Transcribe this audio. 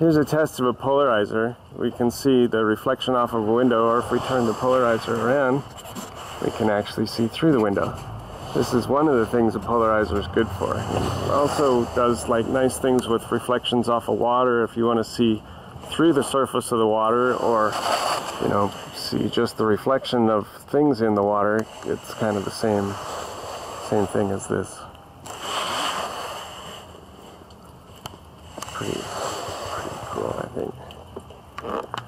Here's a test of a polarizer. We can see the reflection off of a window, or if we turn the polarizer around, we can actually see through the window. This is one of the things a polarizer is good for. It also does like nice things with reflections off of water if you want to see through the surface of the water, or you know, see just the reflection of things in the water. It's kind of the same thing as this. Pretty cool, I think.